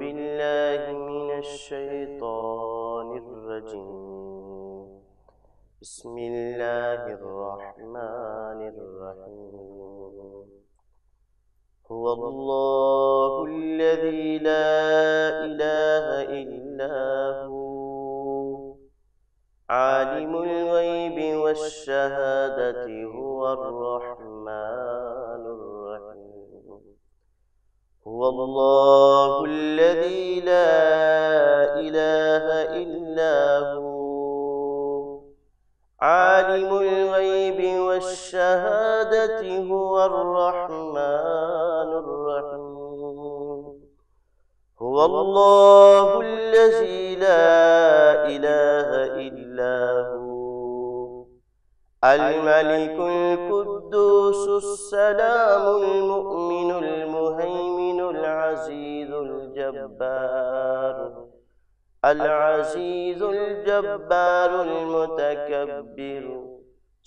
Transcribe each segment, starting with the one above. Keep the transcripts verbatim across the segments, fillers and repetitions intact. बिल्लाहि मिनश्शैतानिर्रजीम बिस्मिल्लाहिर्रहमानिर्रहीम हुवल्लाहुल्लज़ी ला इलाहा इल्ला हु आलिमुल ग़ैबि वश्शहादति हुवर्रहमानुर्रहीम हुवल्लाहु अल्लज़ी ला इलाहा इल्ला हु आलिमुल ग़ैबि वश्शहादति हुवर्रहमानुर रहीम हुवल्लाहु अल्लज़ी ला इलाहा इल्ला हु अल-मलिकुल कुद्दूसुस सलामुल मुमिनुल मुहैमिनुल अज़ीज़ुल जब्बार अल-अज़ीज़ुल जब्बारुल मुतकब्बिर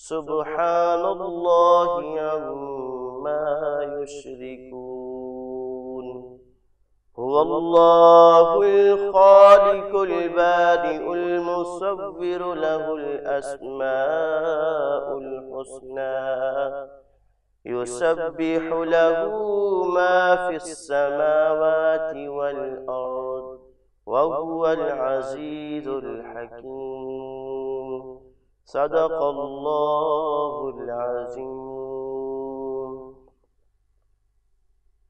सुब्हानल्लाहि अम्मा युश्रिकून हुवल्लाहुल खालिकुल बारिउल मुसव्विर लहुल अस्माउल हुस्ना युसब्बिहु लहु मा फिस समावाति वल अर्द व हुवल अज़ीज़ुल हकीम सदक़ल्लाहुल अज़ीम।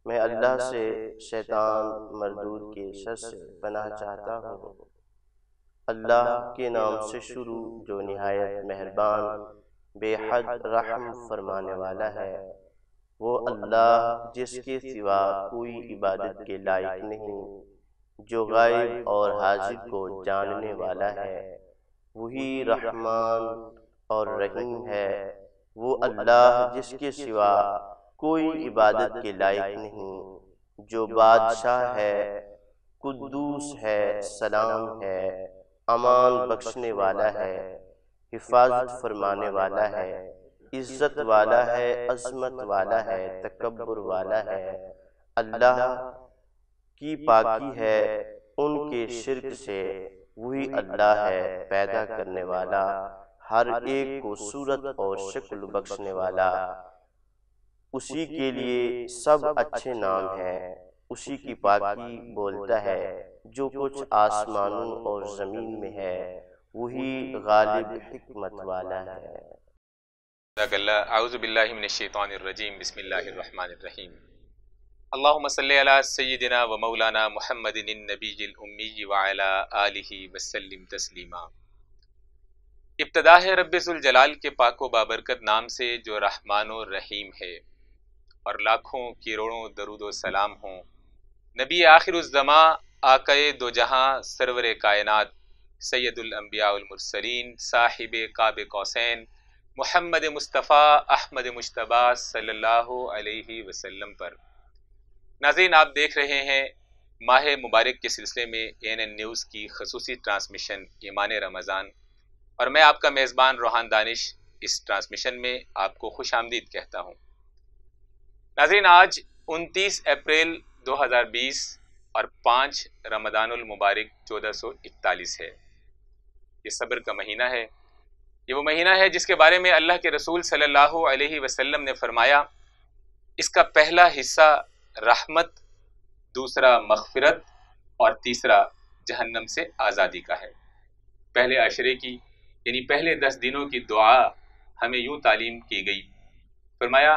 मैं अल्लाह से शैतान मर्दूद के शर से पनाह चाहता हूँ। अल्लाह के नाम से शुरू जो नहायत मेहरबान बेहद रहम फरमाने वाला है। वो अल्लाह जिसके सिवा कोई इबादत के लायक नहीं, जो गायब और हाजिर को जानने वाला है, वही रहमान और रहीम है। वो अल्लाह जिसके सिवा कोई इबादत के लायक नहीं, जो बादशाह है, कुद्दूस है, सलाम है, अमान बख्शने वाला है, हिफाजत फरमाने वाला है, इज्जत वाला है, अजमत वाला है, तकब्बुर वाला है। अल्लाह की पाकी है उनके शिर्क से, वही अल्लाह है पैदा करने वाला, हर एक को सूरत और शक्ल बख्शने वाला। उसी के लिए सब अच्छे नाम हैं। उसी की पाकी बोलता है जो कुछ आसमानों और ज़मीन में है, वही गालिब हिकमत वाला है। अऊज़ु बिल्लाहि मिनश्शैतानिर्रजीम बिस्मिल्लाहिर्रहमानिर्रहीम। अल्लाहुम्मा सल्लि अला सय्यिदिना व मौलाना मुहम्मदिन नबीयिल उम्मी व अला आलिहि वसल्लिम तस्लीमा। इब्तिदा है रब्बिल जलाल के पाको बाबरकत नाम से जो रहमान और रहीम है, और लाखों करोड़ों दरूद व सलाम हों नबी आखिरुज़्ज़मा आकाए दो जहां सरवर कायनात सैयदुल अंबिया वल मुरसलीन साहिब काब कौसैन मोहम्मद मुस्तफ़ा अहमद मुश्तबा सल्लल्लाहु अलैहि वसल्लम पर। नाज़रीन, आप देख रहे हैं माह मुबारक के सिलसिले में ए एन एन न्यूज़ की खसूसी ट्रांसमिशन ईमान-ए-रमज़ान, और मैं आपका मेज़बान रोहान दानिश इस ट्रांसमिशन में आपको खुश आमदीद कहता हूँ। नाज़रीन, आज उनतीस अप्रैल दो हज़ार बीस और पाँच रमज़ानुल मुबारक चौदह सौ इकतालीस है। ये सब्र का महीना है। ये वो महीना है जिसके बारे में अल्लाह के रसूल सल्लल्लाहु अलैहि वसल्लम ने फरमाया, इसका पहला हिस्सा रहमत, दूसरा मग़फ़िरत और तीसरा जहन्नम से आज़ादी का है। पहले अशरे की यानी पहले दस दिनों की दुआ हमें यूँ तालीम की गई। फरमाया,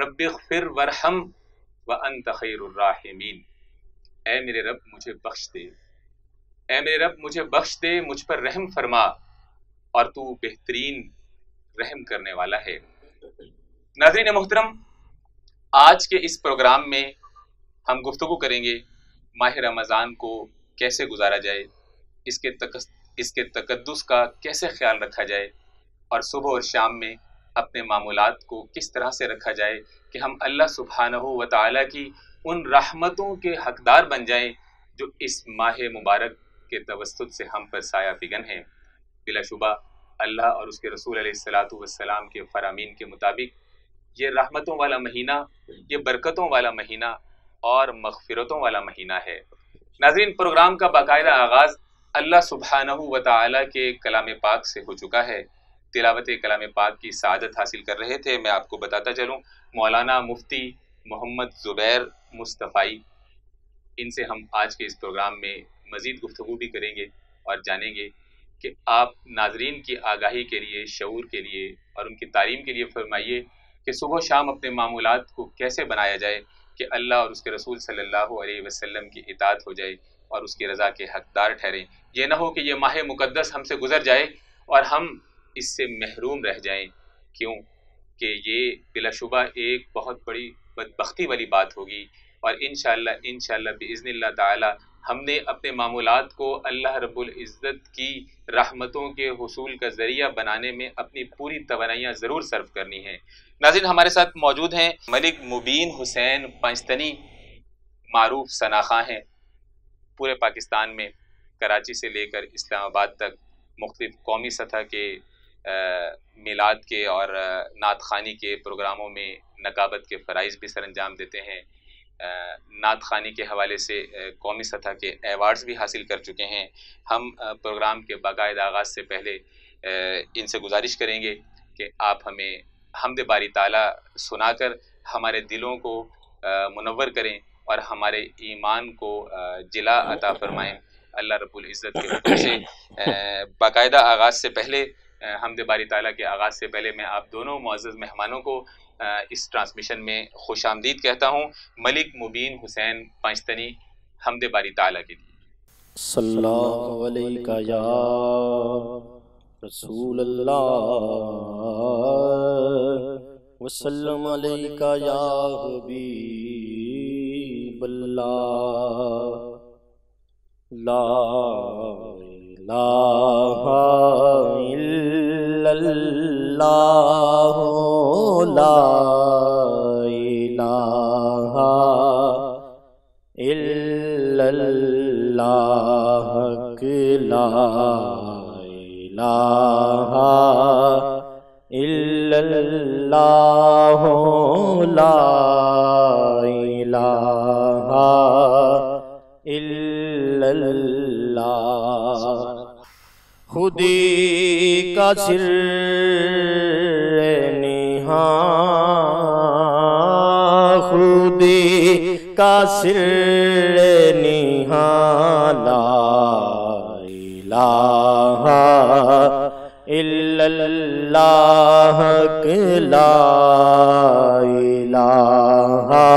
रब्बिग़फ़िर वरहम व अंत ख़ैरुर राहिमीन। ऐ मेरे रब मुझे बख्श दे, ऐ मेरे रब मुझे बख्श दे, मुझ पर रहम फरमा, और तू बेहतरीन रहम करने वाला है। नाज़रीन मोहतरम, आज के इस प्रोग्राम में हम गुफ्तगू करेंगे माह रमज़ान को कैसे गुजारा जाए, इसके तक इसके तकद्दुस का कैसे ख्याल रखा जाए, और सुबह और शाम में अपने मामूलात को किस तरह से रखा जाए कि हम अल्लाह सुब्हानहू व तआला की उन रहमतों के हकदार बन जाएं जो इस माह मुबारक के तवस्सुत से हम पर साया फिगन हैं। बिलाशुबा अल्लाह और उसके रसूल अलैहिस्सलातु वस्सलाम के फरामीन के मुताबिक ये रहमतों वाला महीना, ये बरकतों वाला महीना और मग़फ़िरतों वाला महीना है। नाज़रीन, प्रोग्राम का बाकायदा आगाज़ अल्लाह सुब्हानहु व तआला के कलाम पाक से हो चुका है। तिलावत कलाम पाक की सआदत हासिल कर रहे थे। मैं आपको बताता चलूँ, मौलाना मुफ्ती मोहम्मद जुबैर मुस्तफ़ाई, इनसे हम आज के इस प्रोग्राम में मज़ीद गुफ्तगू भी करेंगे और जानेंगे कि आप नाजरीन की आगाही के लिए, शऊर के लिए और उनकी तालीम के लिए फरमाइए कि सुबह शाम अपने मामूलात को कैसे बनाया जाए कि अल्लाह और उसके रसूल सल्लल्लाहु अलैहि वसल्लम की इताअत हो जाए और उसकी रज़ा के हकदार ठहरें। यह ना हो कि ये माह मुकद्दस हमसे गुजर जाए और हम इससे महरूम रह जाएं, क्यों कि ये बिलाशुबा एक बहुत बड़ी बदबख्ती वाली बात होगी। और इंशाअल्लाह इंशाअल्लाह बिइज़्निल्लाह ताला हमने अपने मामूलात को अल्लाह रब्बुल इज़्ज़त की रहमतों के हुसूल का ज़रिया बनाने में अपनी पूरी तवानाइयाँ ज़रूर सर्व करनी है। नाज़रीन, हमारे साथ मौजूद हैं मलिक मुबीन हुसैन, पंचतनी मारूफ सनाख़ा हैं। पूरे पाकिस्तान में कराची से लेकर इस्लामाबाद तक मुख्तलिफ़ कौमी सतह के मिलाद के और नात खानी के प्रोग्रामों में नकाबत के फ़राइज़ भी सर अंजाम देते हैं। नात खानी के हवाले से कौमी सतह के एवार्ड्स भी हासिल कर चुके हैं। हम प्रोग्राम के बाकायदा आगाज़ से पहले इनसे गुजारिश करेंगे कि आप हमें हमद बारी ताला सुनाकर हमारे दिलों को मुनव्वर करें और हमारे ईमान को जिला अता फरमाएँ। अल्लाह रब्बुल इज़्ज़त के हुक्म से बाकायदा आगाज़ से पहले, हमद बारी ताला के आगाज़ से पहले, मैं आप दोनों मुअज़्ज़ज़ मेहमानों को इस ट्रांसमिशन में खुश आमदीद कहता हूँ। मलिक मुबीन हुसैन पंचतनी, हमद बारी ताला के लिए सल्लल्लाहु अलैका या रसूल अल्लाह वसल्लम अलैका या हबीब अल्लाह, ला इलाहा इल्लल्लाह ला इलाहा इल्लल्लाह ला इलाहा इल्लल्लाह ला इलाहा इल्लल्लाह। खुदी का सिर खुदी का सिर निहाला, इलाहा इल्लल्लाह ला इलाहा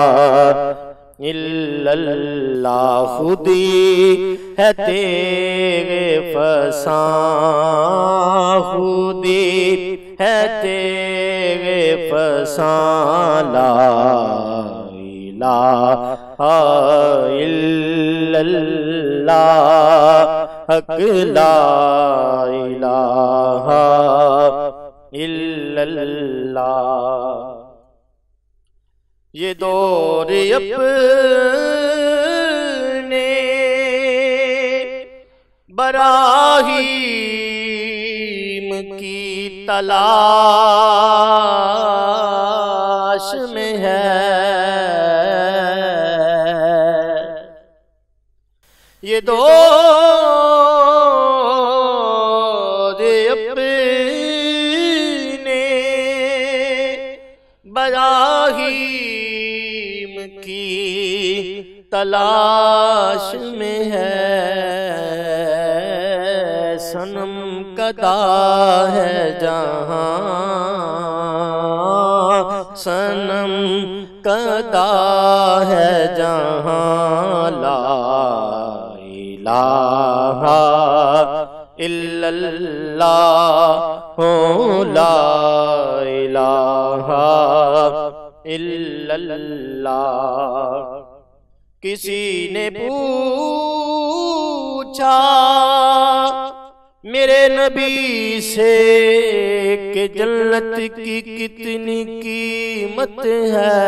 इल्लल्लाह। खुदी है तेरे फसा, खुदी है तेरे फसा, ला इलाहा इल्लल्लाह ला इलाहा इल्लल्लाह। ये दौर अपने बराहीम की तलाश में है, ये दौर अपने बराही की तलाश में है। सनम कदा है जहाँ, सनम कदा है जहाँ, ला इलाहा इल्लल्लाह ला इलाहा इल्लल्लाह। किसी ने पूछा मेरे नबी से कि जन्नत की कितनी कीमत है,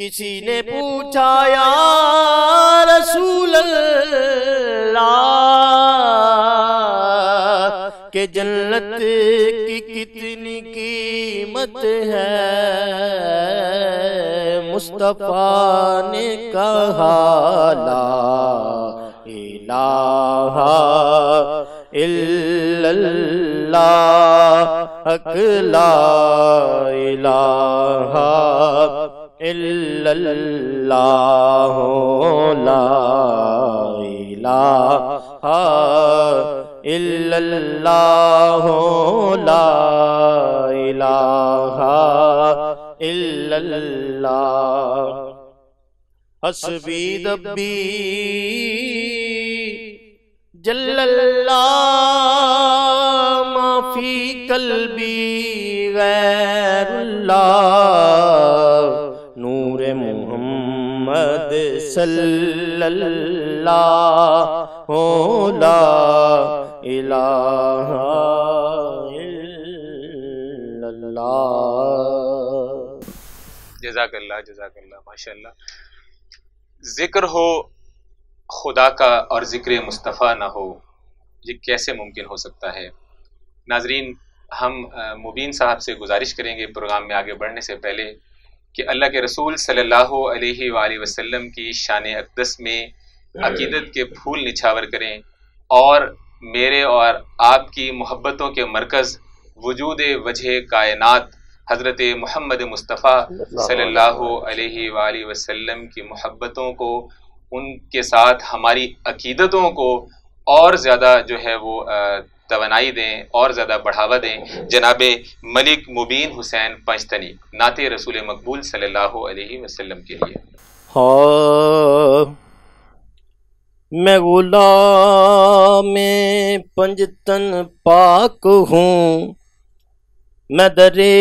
किसी ने पूछा या रसूल अल्लाह कि जन्नत की कितनी कीमत है। मुस्तफ़ा ने कहा ला इलाहा इल्लल्लाह हक ला इलाहा इल्लल्लाह ला इलाहा इल्लल्लाह ला इलाहा इल्लल्लाह हस्बी रब्बी जल्लल्लाह माफी कल्बी गैरुल्लाह नूरे मुहम्मद सल्लल्लाहु ला इलाहा इल्लल्लाह। जज़ाकल्लाह जज़ाकल्लाह माशाल्लाह। जिक्र हो खुदा का और जिक्र मुस्तफ़ा ना हो, ये कैसे मुमकिन हो सकता है? नाजरीन, हम मुबीन साहब से गुजारिश करेंगे प्रोग्राम में आगे बढ़ने से पहले कि अल्लाह के रसूल सल्लल्लाहु अलैहि वसल्लम की शान अक़दस में अक़ीदत के फूल निछावर करें और मेरे और आपकी मोहब्बतों के मरकज़ वजूद वजह कायनात हज़रत मोहम्मद मुस्तफ़ा सल्लल्लाहु अलैहि वसल्लम की मोहब्बतों को, उनके साथ हमारी अक़ीदतों को और ज़्यादा जो है वो तवनाई दें और ज़्यादा बढ़ावा दें। जनाब मलिक मुबीन हुसैन पंचतनी नाते रसूल मकबूल सल्लल्लाहु अलैहि वसल्लम के लिए। हाँ मैं गुलाम में पंजतन पाक हूँ, मैं दरे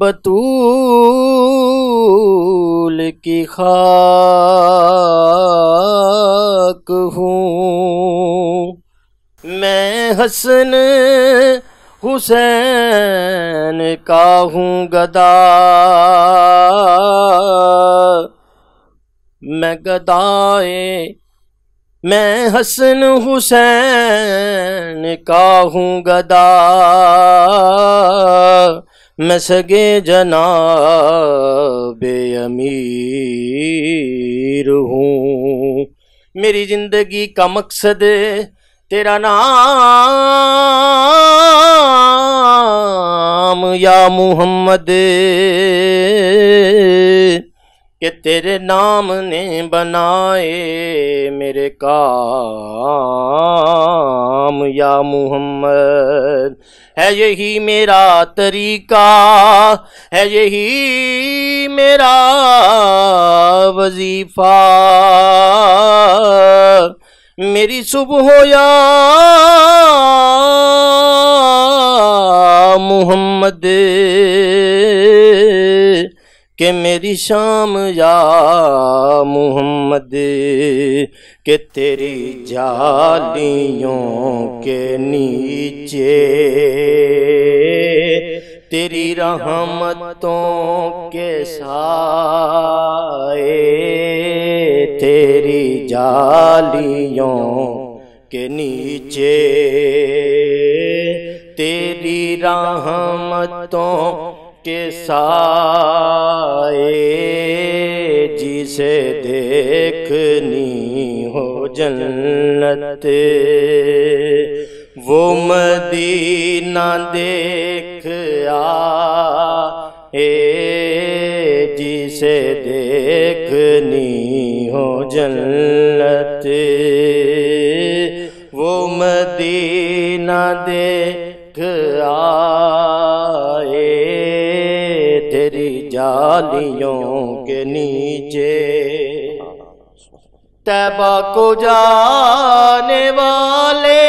बतूल की खाक हूँ, मैं हसन हुसैन का हूँ गदा, मैं गदाए मैं हसन हुसैन का हूँ गदा, मैं सगे जनाबे अमीर हूँ, मेरी ज़िंदगी का मकसद तेरा नाम या मुहम्मद, के तेरे नाम ने बनाए मेरे काम या मुहम्मद, है यही मेरा तरीका, है यही मेरा वजीफा, मेरी सुबह या मुहम्मद, के मेरी शाम या मुहम्मद, के तेरी जालियों के नीचे तेरी रहमतों के साए, तेरी जालियों के नीचे तेरी रहमतों के साए, जिसे देखनी हो जन्नत वो मदीना देख आए, जिसे देखनी हो जन्नत वो मदीना देख आए, तेरी जालियों के नीचे तैबा को जाने वाले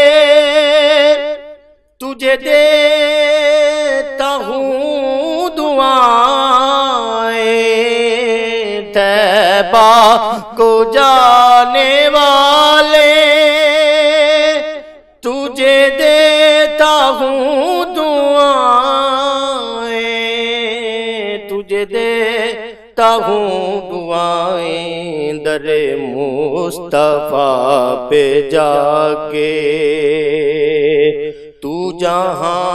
तुझे देता हूँ दुआएं, तैबा को जाने वाले तुझे देता हूँ दुआएं, तुझे देता हूँ दुआएं, दरे मुस्तफ़ा पे जाके तू जहाँ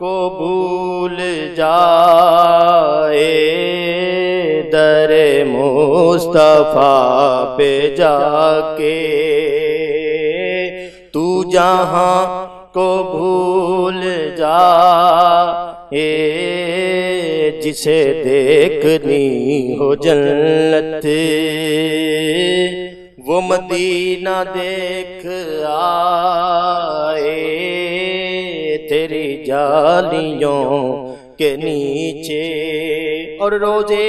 को भूल जाए, दर मुस्तफा पे जाके तू जहाँ को भूल जा, ये जिसे देखनी हो जन्नत वो मदीना देख आए। तेरी जालियों के नीचे और रोजे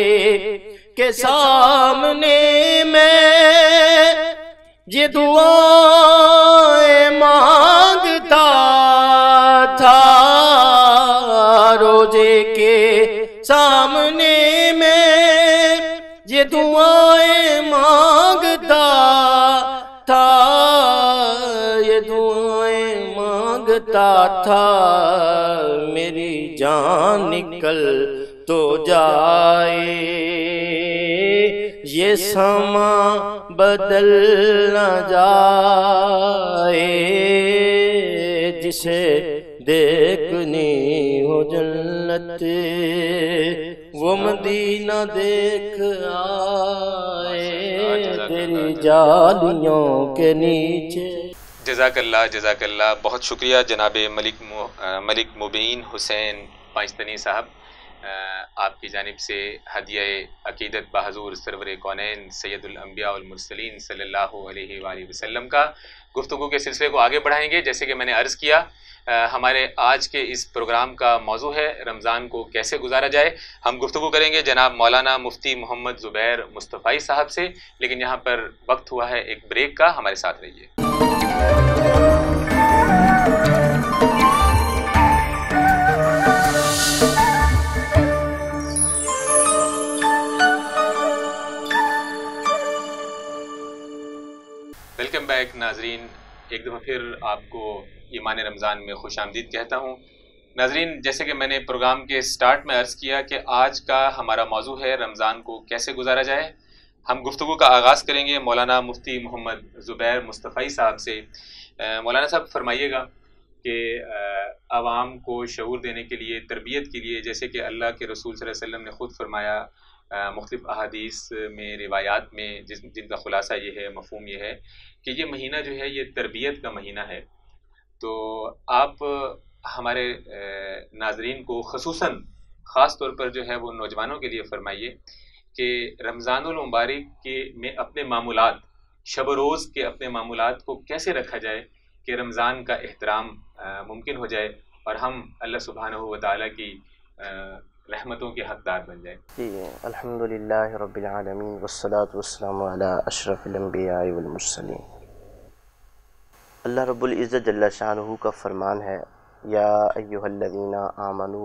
के सामने में ये दुआएं मांगता था। रोजे के सामने में ये दुआएं मांगता था, ये दुआएं मांगता था। मेरी जान निकल तो जाए, ये समा बदल न जाए, जिसे देखनी हो जन्नत वो मदीना देख आए। तेरी जालियों के नीचे। जज़ाकल्लाह जज़ाकल्लाह, बहुत शुक्रिया जनाब मलिक मु, मलिक मुबीन हुसैन पाकिस्तानी साहब, आपकी जानिब से हदिया अक़ीदत बहजूर सरवर कौनैन सैयदुल अंबिया वल मुरसलीन सल्लल्लाहु अलैहि वसल्लम का। गुफ्तगू के सिलसिले को आगे बढ़ाएंगे। जैसे कि मैंने अर्ज़ किया, आ, हमारे आज के इस प्रोग्राम का मौजू है रमज़ान को कैसे गुजारा जाए। हम गुफ्तगू करेंगे जनाब मौलाना मुफ्ती मोहम्मद जुबैर मुस्तफ़ाई साहब से, लेकिन यहाँ पर वक्त हुआ है एक ब्रेक का। हमारे साथ रहिए। वेलकम बैक नाजरीन, एक दफ़ा फिर आपको ईमान रमज़ान में खुश आमदीद कहता हूँ। नाजरीन, जैसे कि मैंने प्रोग्राम के स्टार्ट में अर्ज़ किया कि आज का हमारा मौजू है रमज़ान को कैसे गुजारा जाए। हम गुफ्तगू का आगाज़ करेंगे मौलाना मुफ्ती मोहम्मद ज़ुबैर मुस्तफ़ाई साहब से। मौलाना साहब फरमाइएगा कि आवाम को शऊर देने के लिए, तरबियत के लिए, जैसे कि अल्लाह के रसूल सल्लल्लाहु अलैहि वसल्लम ने ख़ुद फरमाया, मुख्तलिफ़ अहादीस में, रिवायात में, जिस जिनका ख़ुलासा ये है, मफ़हूम ये है कि ये महीना जो है ये तरबियत का महीना है। तो आप हमारे नाजरीन को खसूसन ख़ास तौर पर जो है वो नौजवानों के लिए फरमाइए कि रमज़ानुल मुबारक के में अपने मामूलात, शब रोज़ के अपने मामूलात को कैसे रखा जाए कि रमज़ान का एहतराम मुमकिन हो जाए और हम अल्लाह सुब्हानहू व तआला की रहमतों के हकदार बन जाए। जी, अल्हम्दुलिल्लाह रब्बिल आलमीन वस्सलातु वस्सलामु अला अशरफिल अंबिया वल मुरसलीन। अल्लाह रब्बुल इज़्ज़त जल्ला शानहू का फरमान है, या अय्युहल्लज़ीना आमनू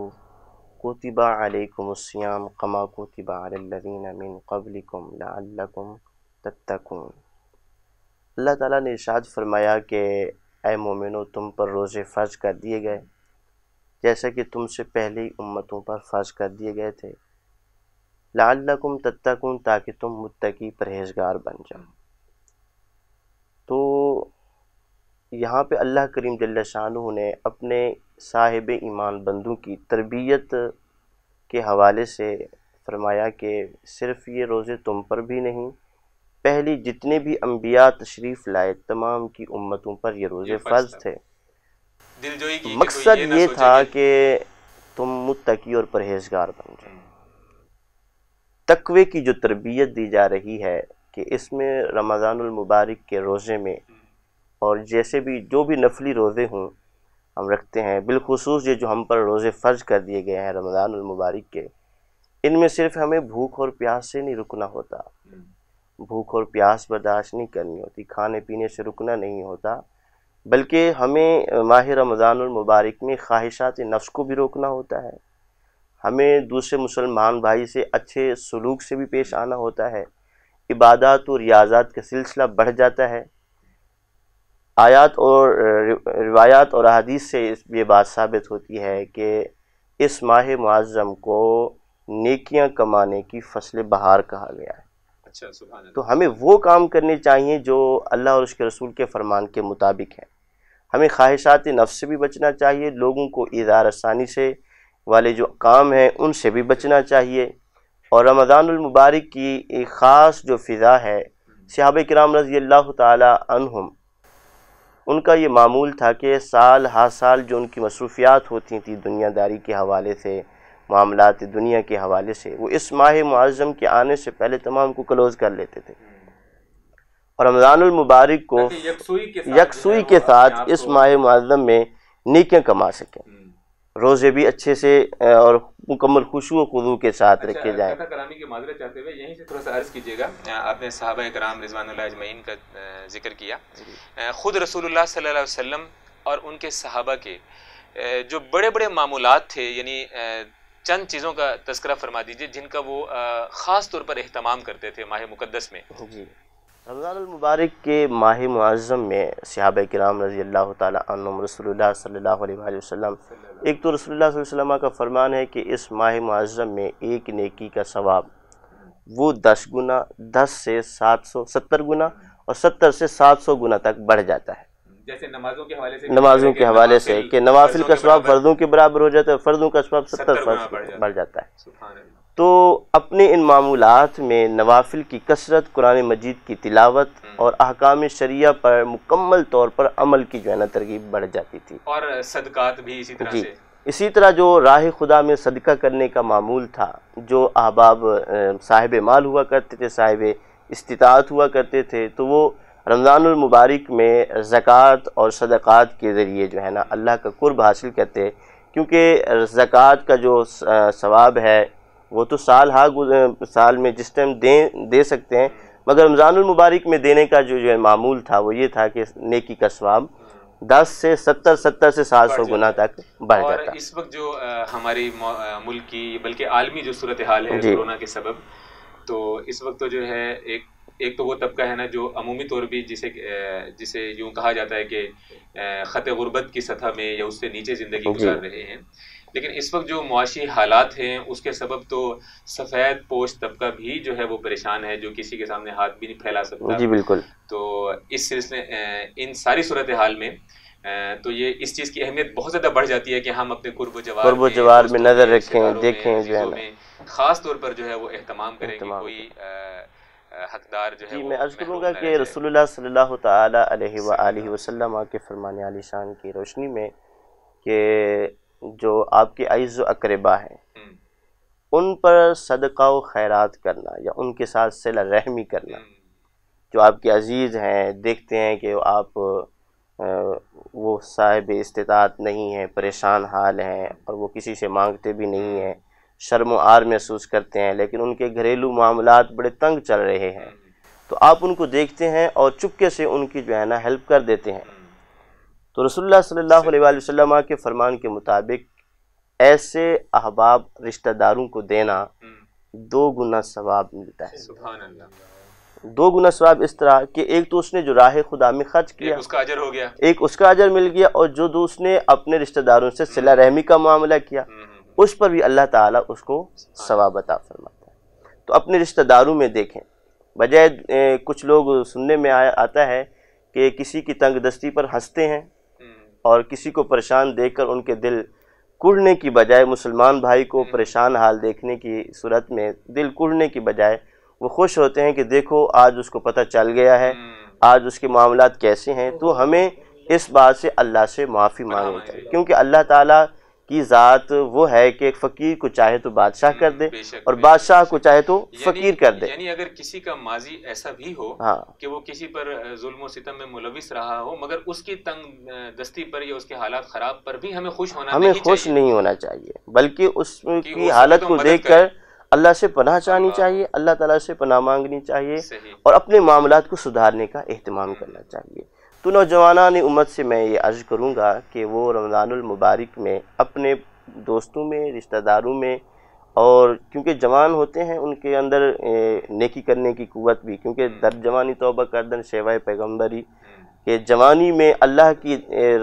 कुतिबा अलैकुमुस्सियाम कमा कुतिबा अलल्लज़ीना मिन क़ब्लिकुम लअल्लकुम तत्तकून। अल्लाह ताला ने इरशाद फरमाया कि ऐ मोमिनो, तुम पर रोज़े फ़र्ज कर दिए गए जैसा कि तुमसे पहले ही उम्मतों पर फ़र्ज कर दिए गए थे। लअल्लकुम तत्तकून, ताकि तुम मुत्तकी परहेज़गार बन जाओ। तो यहाँ पे अल्लाह करीम जल्ल शानहू ने अपने साहिब ईमान बंदों की तरबियत के हवाले से फरमाया कि सिर्फ़ ये रोज़े तुम पर भी नहीं, पहले जितने भी अंबिया तशरीफ़ लाए तमाम की उम्मतों पर ये रोज़े फ़र्ज थे। की मकसद ये, ये था कि तुम मुत्तकी और परहेजगार बन जाओ। तकवे की जो तरबियत दी जा रही है कि इसमें रमज़ानुल मुबारक के रोज़े में और जैसे भी जो भी नफली रोज़े हों हम रखते हैं, बिलखुसूस ये जो हम पर रोज़े फ़र्ज कर दिए गए हैं रमज़ानुल मुबारक के, इनमें सिर्फ हमें भूख और प्यास से नहीं रुकना होता, भूख और प्यास बर्दाश्त नहीं करनी होती, खाने पीने से रुकना नहीं होता, बल्कि हमें माह रमज़ानुल मुबारक में ख्वाहिशात नफ्स को भी रोकना होता है। हमें दूसरे मुसलमान भाई से अच्छे सलूक से भी पेश आना होता है। इबादत और रियाज़त का सिलसिला बढ़ जाता है। आयात और रिवायात और अहादीस से ये बात साबित होती है कि इस माह मुअज़्ज़म को नेकियां कमाने की फसल बहार कहा गया है। तो हमें वो काम करने चाहिए जो अल्लाह और उसके रसूल के फरमान के मुताबिक है। हमें ख्वाहिशात नफ्स से भी बचना चाहिए, लोगों को इज़ार-ए-सानी से वाले जो काम हैं उनसे भी बचना चाहिए, और रमज़ानुल मुबारक की एक ख़ास जो फ़िज़ा है, सहाबा किराम रज़ियल्लाहु ताला अन्हुम उनका ये मामूल था कि साल हा साल जो उनकी मसरूफ़ियात होती थी दुनियादारी के हवाले से, मामलात दुनिया के हवाले से, वो इस माह मुअज़्ज़म के आने से पहले तमाम को क्लोज़ कर लेते थे और रमज़ानुल मुबारक को यकसुई के साथ इस माह मुअज़्ज़म में नेकियां कमा सकें, रोज़े भी अच्छे से और मुकम्मल खुशू खुदू के साथ अच्छा, रखे जाएँ। करामी की माजरत चाहते हुए यहीं से थोड़ा सा अर्ज़ कीजिएगा, आपने सहाबा किराम रिज़वानुल्लाह अजमईन का जिक्र किया, ख़ुद रसूलुल्लाह सल्लल्लाहु अलैहि वसल्लम और उनके सहाबा के जो बड़े बड़े मामूलात थे, यानी चंद चीज़ों का तस्करा फरमा दीजिए जिनका वो ख़ास तौर पर एहतमाम करते थे माह मुक़द्दस में। जी, रमज़ानुल मुबारक के माह मुअज़्ज़म में सहाबा किराम रज़ियल्लाहु ताला अन्हुम रसूलुल्लाह सल्लल्लाहु अलैहि वसल्लम, एक तो रसूलुल्लाह सल्लल्लाहु अलैहि वसल्लम का फ़रमान है कि इस माह मुअज़्ज़म में एक नेकी का सवाब वो दस गुना, दस से सात सौ सत्तर गुना और सत्तर से सात सौ गुना तक बढ़ जाता है। जैसे नमाजों के हवाले से, नमाजों के हवाले से कि नवाफिल का सवाब फ़र्ज़ों के बराबर हो जाता है, फ़र्ज़ों का सवाब सत्तर फर्ज बढ़ जाता है। तो अपने इन मामूलात में नवाफिल की कसरत, कुरान मजीद की तिलावत और अहकाम शरिया पर मुकम्मल तौर पर अमल की जो है ना तरगीब बढ़ जाती थी और सदकात भी इसी तरह से। इसी तरह जो राह खुदा में सदका करने का मामूल था, जो अहबाब साहिब माल हुआ करते थे, साहिब इस्तिताअत हुआ करते थे, तो वो रमज़ानुल मुबारक में ज़कात और सदक़ात के ज़रिए जो है ना अल्लाह का कुर्ब हासिल करते, क्योंकि ज़कात का जो सवाब है वो तो साल हा साल में जिस टाइम दें दे सकते हैं, मगर रमज़ानुल मुबारक में देने का जो जो है मामूल था वो ये था कि नेकी का सवाब दस से सत्तर सत्तर से सात सौ गुना तक बढ़ जाता है। और इस वक्त जो हमारी मुल्क की बल्कि आलमी जो सूरत हाल है कोरोना के सबब, तो इस वक्त तो जो है एक एक तो वो तबका है ना जो अमूमी तौर भी जिसे जिसे यूँ कहा जाता है कि ख़ते गुर्बत की सतह में या उससे नीचे ज़िंदगी गुजार रहे हैं, लेकिन इस वक्त जो मुआशी हालात हैं उसके सबब तो सफ़ेद पोश तबका भी जो है वो परेशान है, जो किसी के सामने हाथ भी नहीं फैला सकता। जी बिल्कुल। तो इस सिलसिले इन सारी सूरत हाल में तो ये इस चीज़ की अहमियत बहुत ज़्यादा बढ़ जाती है कि हम अपने कुर्ब जवार में, जवार में नज़र रखें, देखें, जो है ख़ास तौर पर जो है वो एहतमाम करें कि कोई हकदार जो है। जी, मैं अर्ज़ करूँगा कि रसूलुल्लाह सल्लल्लाहु तआला अलैहि वसल्लम के फ़रमान आली शान की रोशनी में कि जो आपके अइज़ अकरबा हैं उन पर सदका व खैरात करना या उनके साथ सिला रहमी करना, जो आपके अजीज़ हैं, देखते हैं कि आप आ, वो साहिब इस्तिताअत नहीं हैं, परेशान हाल हैं और वो किसी से मांगते भी नहीं हैं, शर्म आर महसूस करते हैं, लेकिन उनके घरेलू मामलात बड़े तंग चल रहे हैं, तो आप उनको देखते हैं और चुपके से उनकी जो है ना हेल्प कर देते हैं। तो रसूलुल्लाह सल्लल्लाहु अलैहि वसल्लम के फ़रमान के मुताबिक ऐसे अहबाब रिश्तेदारों को देना दो गुना सवाब मिलता है। सुभान अल्लाह, दो गुना सवाब इस तरह कि एक तो उसने जो राह खुदा में खर्च किया उसका अजर हो गया, एक उसका अजर मिल गया, और जो दो उसने अपने रिश्तेदारों से सिला रहमी का मामला किया उस पर भी अल्लाह ताला उसको सवाब अता फरमाता है। तो अपने रिश्तेदारों में देखें, बजाय कुछ लोग सुनने में आया आता है कि किसी की तंगदस्ती पर हंसते हैं और किसी को परेशान देखकर उनके दिल कुढ़ने की बजाय, मुसलमान भाई को परेशान हाल देखने की सूरत में दिल कुढ़ने की बजाय वो खुश होते हैं कि देखो आज उसको पता चल गया है, आज उसके मामलात कैसे हैं। तो हमें इस बात से अल्लाह से माफ़ी मांगनी चाहिए, क्योंकि अल्लाह ताला की ज़ात वो है कि एक फ़कीर को चाहे तो बादशाह कर दे और बादशाह को चाहे तो फ़कीर कर दे। यानी अगर किसी का माजी ऐसा भी हो हाँ। कि वो किसी पर जुल्म व सितम में मुलविस रहा हो, मगर उसकी तंग दस्ती पर या उसके हालात ख़राब पर भी हमें खुश होना हमें खुश नहीं होना चाहिए, बल्कि उसकी हालत को देख कर अल्लाह से पनाह चाहनी चाहिए, अल्लाह ताला से पनाह मांगनी चाहिए और अपने मामलात को सुधारने का एहतमाम करना चाहिए। तो नौजवानान उम्मत से मैं ये अर्ज़ करूँगा कि वो रमज़ानुल मुबारक में अपने दोस्तों में, रिश्तेदारों में, और क्योंकि जवान होते हैं उनके अंदर नेकी करने की कुव्वत भी, क्योंकि दर जवानी तौबा करदन शेवाए पैगम्बरी के जवानी में अल्लाह की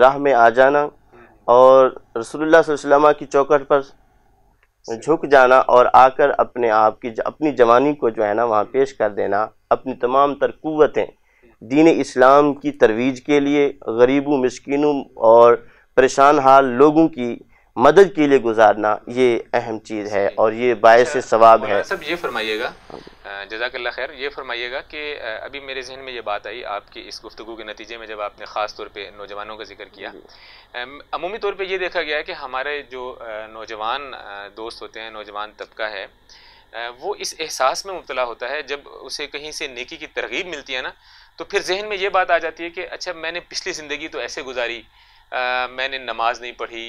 राह में आ जाना और रसूलुल्लाह सल्लल्लाहु अलैहि वसल्लम की चौखट पर झुक जाना और आकर अपने आप की अपनी जवानी को जो है ना वहाँ पेश कर देना, अपनी तमाम तर कुव्वतें दीन इस्लाम की तरवीज के लिए, गरीबों, मिस्किनों और परेशान हाल लोगों की मदद के लिए गुजारना ये अहम चीज़ है और ये बायस सवाब है। सब ये फरमाइएगा, जज़ाकल्लाह खैर, ये फरमाइएगा कि अभी मेरे जहन में ये बात आई आपकी इस गुफ्तगू के नतीजे में, जब आपने ख़ास तौर पे नौजवानों का जिक्र किया, अमूमी तौर पे ये देखा गया है कि हमारे जो नौजवान दोस्त होते हैं, नौजवान तबका है, वो इस एहसास में मुबतला होता है जब उसे कहीं से नेकी की तरगीब मिलती है ना, तो फिर जहन में ये बात आ जाती है कि अच्छा मैंने पिछली ज़िंदगी तो ऐसे गुजारी, आ, मैंने नमाज नहीं पढ़ी,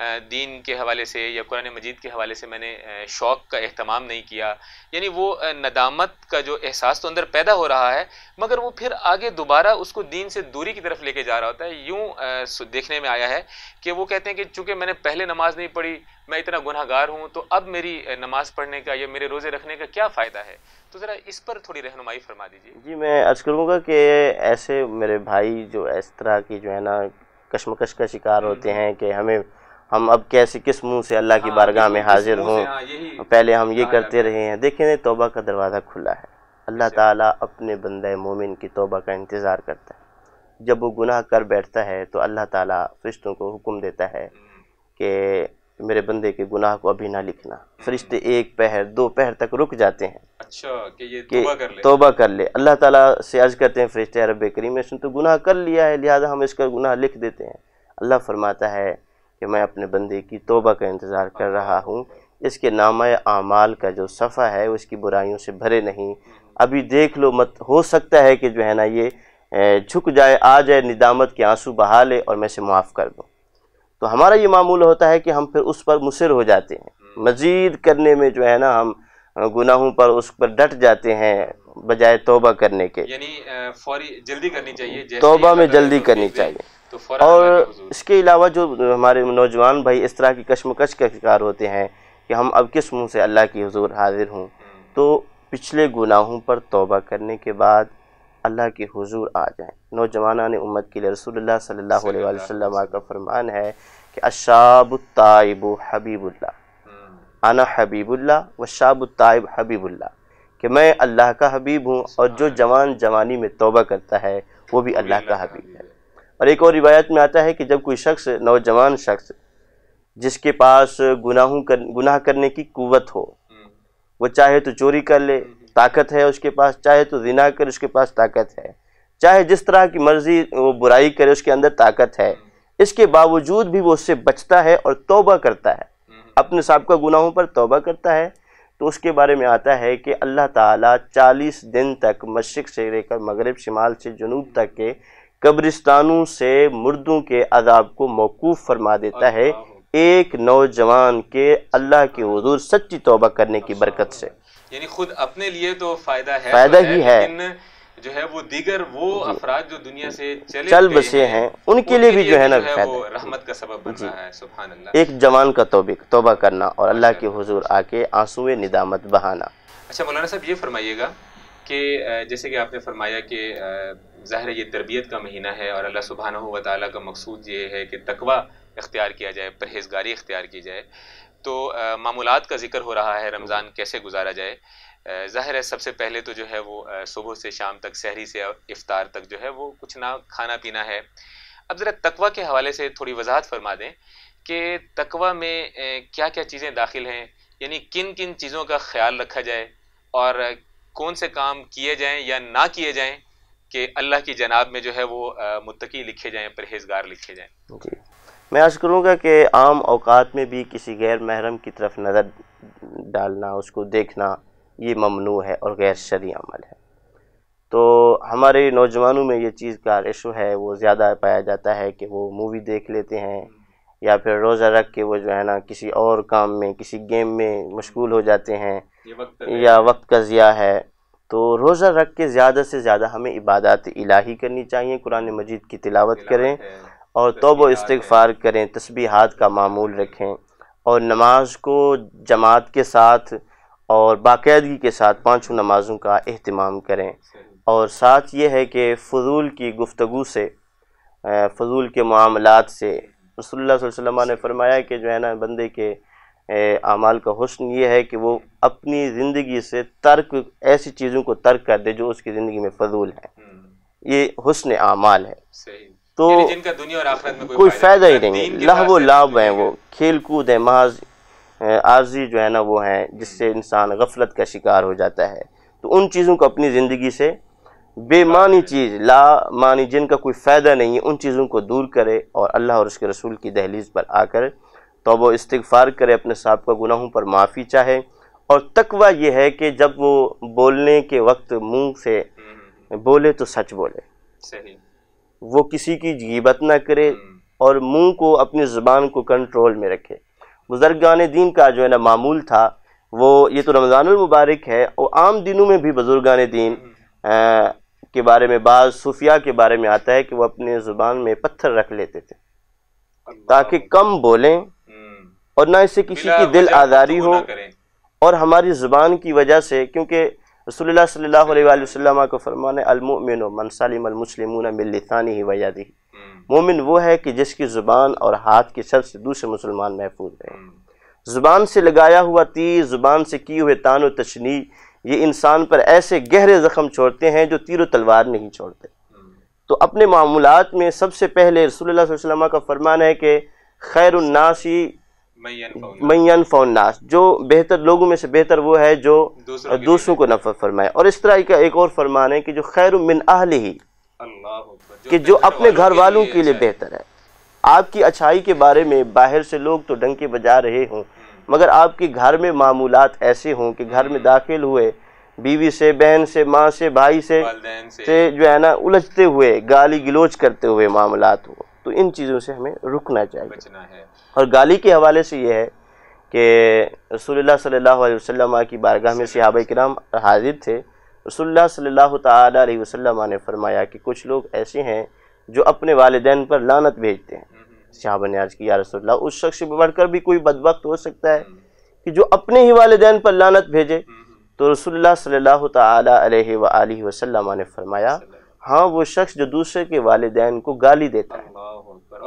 आ, दीन के हवाले से या कुरान मजीद के हवाले से मैंने शौक़ का अहतमाम नहीं किया, यानी वो नदामत का जो एहसास तो अंदर पैदा हो रहा है मगर वो फिर आगे दोबारा उसको दीन से दूरी की तरफ लेके जा रहा होता है। यूँ देखने में आया है कि वो कहते हैं कि चूँकि मैंने पहले नमाज नहीं पढ़ी, मैं इतना गुनहगार हूँ, तो अब मेरी नमाज पढ़ने का या मेरे रोज़े रखने का क्या फ़ायदा है, तो ज़रा इस पर थोड़ी रहनुमाई फरमा दीजिए। जी मैं अर्ज़ करूँगा कि ऐसे मेरे भाई जो इस तरह की जो है ना कश्मकश का शिकार होते हैं कि हमें हम अब कैसे किस मुंह से अल्लाह की बारगाह में हाजिर हों, पहले हम ये करते रहे हैं। देखें तौबा का दरवाज़ा खुला है, अल्लाह ताला अपने बंदे मोमिन की तौबा का इंतज़ार करता है। जब वो गुनाह कर बैठता है तो अल्लाह ताला फरिश्तों को हुक्म देता है कि मेरे बंदे के गुनाह को अभी ना लिखना। फरिश्ते एक पहर दो पहर तक रुक जाते हैं, अच्छा कि ये तौबा कर ले, तौबा कर ले। अल्लाह ताला से अर्ज करते हैं फरिश्ते, रब करीम ने तो गुनाह कर लिया है लिहाजा हम इसका गुनाह लिख देते हैं। अल्लाह फरमाता है कि मैं अपने बंदे की तौबा का इंतज़ार कर रहा हूँ, इसके नामे आमाल का जो सफ़ा है उसकी बुराइयों से भरे नहीं, अभी देख लो, मत हो सकता है कि जो है ना ये झुक जाए, आ जाए, निदामत के आंसू बहा ले और मैं इसे माफ़ कर दूँ। तो हमारा ये मामूल होता है कि हम फिर उस पर मुसर हो जाते हैं, मज़ीद करने में जो है ना हम गुनाहों पर उस पर डट जाते हैं बजाय तौबा करने के। यानी फौरी जल्दी करनी चाहिए, तौबा में जल्दी करनी चाहिए। तो और इसके अलावा जो हमारे नौजवान भाई इस तरह की कशमकश का शिकार होते हैं कि हम अब किस मुँह से अल्लाह की हुजूर हाजिर हों, तो पिछले गुनाहों पर तौबा करने के बाद अल्लाह के हुजूर आ जाएँ। नौजवाना ने उम्मत के लिए रसूलुल्लाह सल्लल्लाहु अलैहि वसल्लम का फरमान है कि अशाबुत ताइबु हबीबुल्लाह, आना हबीबुल्लाह व शाबुत ताइब हबीबुल्लाह, कि मैं अल्लाह का हबीब हूँ और जो जवान जवानी में तौबा करता है वो भी अल्लाह का हबीब है। और एक और रिवायत में आता है कि जब कोई शख्स, नौजवान शख्स जिसके पास गुनाहों कर गुनाह करने की कुव्वत हो, वो चाहे तो चोरी कर ले, ताकत है उसके पास, चाहे तो जिना कर, उसके पास ताकत है, चाहे जिस तरह की मर्जी वो बुराई करे उसके अंदर ताकत है, इसके बावजूद भी वो उससे बचता है और तौबा करता है, अपने साबिक़ा गुनाहों पर तौबा करता है, तो उसके बारे में आता है कि अल्लाह ताला चालीस दिन तक मशरिक़ से लेकर मगरिब, शिमाल से जनूब तक के कब्रिस्तानों से मुर्दों के अजाब को मौकूफ़ फरमा देता है, एक नौजवान के अल्लाह के हुजूर सच्ची तौबा करने की बरकत से। यानी खुद अपने लिए तो फ़ायदा है, फ़ायदा ही है, लेकिन जो है वो दीगर वो अफराद जो दुनिया से चले चल बसे हैं उनके लिए भी जो है ना वो रहमत का सबब बन रहा है। सुभान अल्लाह, एक जवान का तौबा तौबा करना और अल्लाह के हुजूर आके आंसूए निदामत बहाना। अच्छा मौलाना साहब ये फरमाइएगा कि जैसे कि आपने फरमाया कि ज़ाहिर ये तरबियत का महीना है और अल्लाह सुब्हानहू व तआला का मकसूद ये है कि तकवा इख्तियार किया जाए, परहेज़गारी इख्तियार की जाए, तो मामूलात का जिक्र हो रहा है, रमज़ान कैसे गुजारा जाए। ज़ाहिर है सबसे पहले तो जो है वो सुबह से शाम तक, सहरी से इफ्तार तक जो है वो कुछ ना खाना पीना है। अब ज़रा तकवा के हवाले से थोड़ी वजाहत फरमा दें कि तकवा में क्या क्या चीज़ें दाखिल हैं, यानी किन किन चीज़ों का ख्याल रखा जाए और कौन से काम किए जाएँ या ना किए जाएँ कि अल्लाह की जनाब में जो है वो मुत्तकी लिखे जाएँ, परहेज़गार लिखे जाएँ। जी मैं अर्ज़ करूँगा कि आम औकात में भी किसी गैर महरम की तरफ नज़र डालना, उसको देखना, ये ममनू है और गैर शरई अमल है। तो हमारे नौजवानों में ये चीज़ का रेशो है वो ज़्यादा पाया जाता है कि वो मूवी देख लेते हैं या फिर रोज़ा रख के वो जो है ना किसी और काम में, किसी गेम में मशगूल हो जाते हैं, वक्त या वक्त का ज़िया है। तो रोज़ा रख के ज़्यादा से ज़्यादा हमें इबादत इलाही करनी चाहिए, कुरान मजीद की तिलावत करें और तौबा इस्तिग़फार करें, तस्बीहात का मामूल रखें और नमाज को जमात के साथ और बाकायदगी के साथ पाँचों नमाज़ों का अहतमाम करें। और साथ ये है कि फ़ुजूल की गुफ्तगू से, फ़ुजूल के मामलात से, रसूलुल्लाह सल्लल्लाहु अलैहि वसल्लम ने फरमाया कि जो है ना बंदे के आमाल का हुस्न ये है कि वो अपनी ज़िंदगी से तर्क, ऐसी चीज़ों को तर्क कर दे जो उसकी ज़िंदगी में फ़ुजूल है, ये हुस्न आमाल है। तो तो जिनका दुनिया और आखिरत में कोई, कोई फ़ायदा ही नहीं है, लहवो लाभ हैं, वो खेल कूद है, महज आर्जी जो है ना वो है, जिससे इंसान गफलत का शिकार हो जाता है। तो उन चीज़ों को अपनी ज़िंदगी से, बेमानी चीज़ ला मानी जिनका कोई फ़ायदा नहीं है, उन चीज़ों को दूर करे और अल्लाह और उसके रसूल की दहलीज़ पर आकर तौबा इस्तिगफार करे, अपने साबिक़ा गुनाहों पर माफ़ी चाहे। और तकवा ये है कि जब वो बोलने के वक्त मुँह से बोले तो सच बोले, सही, वो किसी की गीबत ना करे और मुंह को, अपनी ज़ुबान को कंट्रोल में रखे। बुज़ुर्गान दीन का जो है ना मामूल था वो, ये तो रमज़ानुल मुबारक है और आम दिनों में भी बुज़ुर्गान दीन आ, के बारे में, बाज़ सूफिया के बारे में आता है कि वो अपने ज़ुबान में पत्थर रख लेते थे ताकि कम बोलें और ना इससे किसी की दिल आज़ारी हो। और हमारी ज़ुबान की वजह से, क्योंकि रसूलुल्लाह सल्लल्लाहु अलैहि वसल्लम का फरमान है, अल-मुमिनु मन सलिमल मुस्लिमूना मिन लिसानिही व यदिही, मोमिन वो है कि जिसकी ज़ुबान और हाथ के शर से दूसरे मुसलमान महफूज रहे। ज़ुबान से लगाया हुआ तीर, ज़ुबान से किए हुए तान और तशनी, ये इंसान पर ऐसे गहरे ज़ख्म छोड़ते हैं जो तीर और तलवार नहीं छोड़ते। तो अपने मामूलात में सबसे पहले रसूलुल्लाह सल्लल्लाहु अलैहि वसल्लम का फरमान है कि खैरुन्नासी मय्यन फ़ौन्नास, जो बेहतर लोगों में से बेहतर वो है जो दूसरों को नफ़रत फरमाए। और इस तरह का एक और फरमान है कि जो खैर मिन अहलिही, कि जो अपने घर वालों के लिए बेहतर है। आपकी अच्छाई के बारे में बाहर से लोग तो डंके बजा रहे हों, मगर आपके घर में मामूलात ऐसे हों कि घर में दाखिल हुए बीवी से, बहन से, माँ से, भाई से से जो है ना उलझते हुए, गाली गलोच करते हुए मामूलात हों। तो इन चीज़ों से हमें रुकना चाहिए, बचना है। और गाली के हवाले से ये है कि रसूलुल्लाह सल्लल्लाहु अलैहि वसल्लम की बारगाह में सहाबा किराम हाजिर थे। रसूलुल्लाह सल्लल्लाहु तआला अलैहि वसल्लम ने फरमाया कि कुछ लोग ऐसे हैं जो अपने वालिदैन पर लानत भेजते हैं। सहाबा ने अर्ज़ किया, या रसूलल्लाह, उस शख्स से बढ़कर भी कोई बदबख्त हो सकता है कि जो अपने ही वालिदैन पर लानत भेजे? तो रसूलुल्लाह सल्लल्लाहु तआला अलैहि व आलिहि वसल्लम ने फरमाया, हाँ, वो शख्स जो दूसरे के वालिदैन को गाली देता है।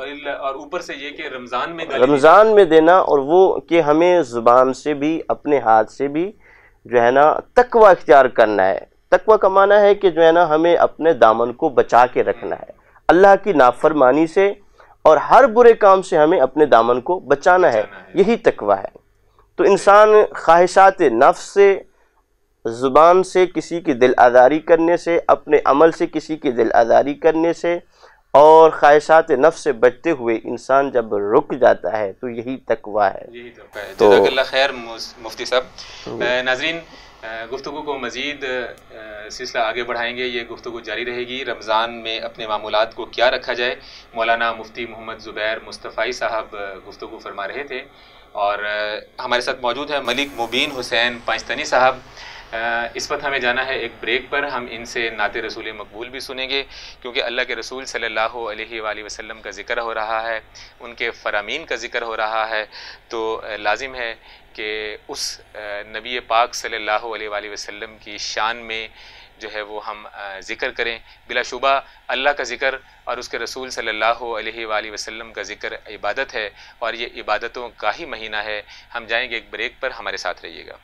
और ऊपर से ये कि रमज़ान में रमज़ान में देना, और वो कि हमें ज़ुबान से भी, अपने हाथ से भी जो है ना तकवा इख्तियार करना है। तकवा का माना है कि जो है ना हमें अपने दामन को बचा के रखना है अल्लाह की नाफरमानी से, और हर बुरे काम से हमें अपने दामन को बचाना है, यही तकवा है। तो इंसान ख्वाहिशात नफ्स से, ज़ुबान से किसी की दिल आज़ारी करने से, अपने अमल से किसी की दिल आज़ारी करने से, और ख्वाहिशात नफ्स से बचते हुए इंसान जब रुक जाता है तो यही तकवा है, यही तकवा है। तो जज़ाकल्लाह खैर मुफ्ती साहब। नाज़रीन, गुफ्तगू को मज़ीद सिलसिला आगे बढ़ाएंगे, ये गुफ्तगू जारी रहेगी। रमज़ान में अपने मामूलात को क्या रखा जाए, मौलाना मुफ्ती मोहम्मद जुबैर मुस्तफ़ाई साहब गुफ्तगू फरमा रहे थे। और हमारे साथ मौजूद हैं मलिक मुबीन हुसैन पाकिस्तानी साहब। इस वक्त हमें जाना है एक ब्रेक पर, हम इनसे नाते रसूल मकबूल भी सुनेंगे, क्योंकि अल्लाह के रसूल सल्लल्लाहु अलैहि वसल्लम का ज़िक्र हो रहा है, उनके फ़रामीन का ज़िक्र हो रहा है, तो लाजिम है कि उस नबी पाक सल्लल्लाहु अलैहि वसल्लम की शान में जो है वो हम ज़िक्र करें। बिलाशुबा अल्लाह का ज़िक्र और उसके रसूल सल्लल्लाहु अलैहि वसल्लम का ज़िक्र इबादत है, और ये इबादतों का ही महीना है। हम जाएँगे एक ब्रेक पर, हमारे साथ रहिएगा।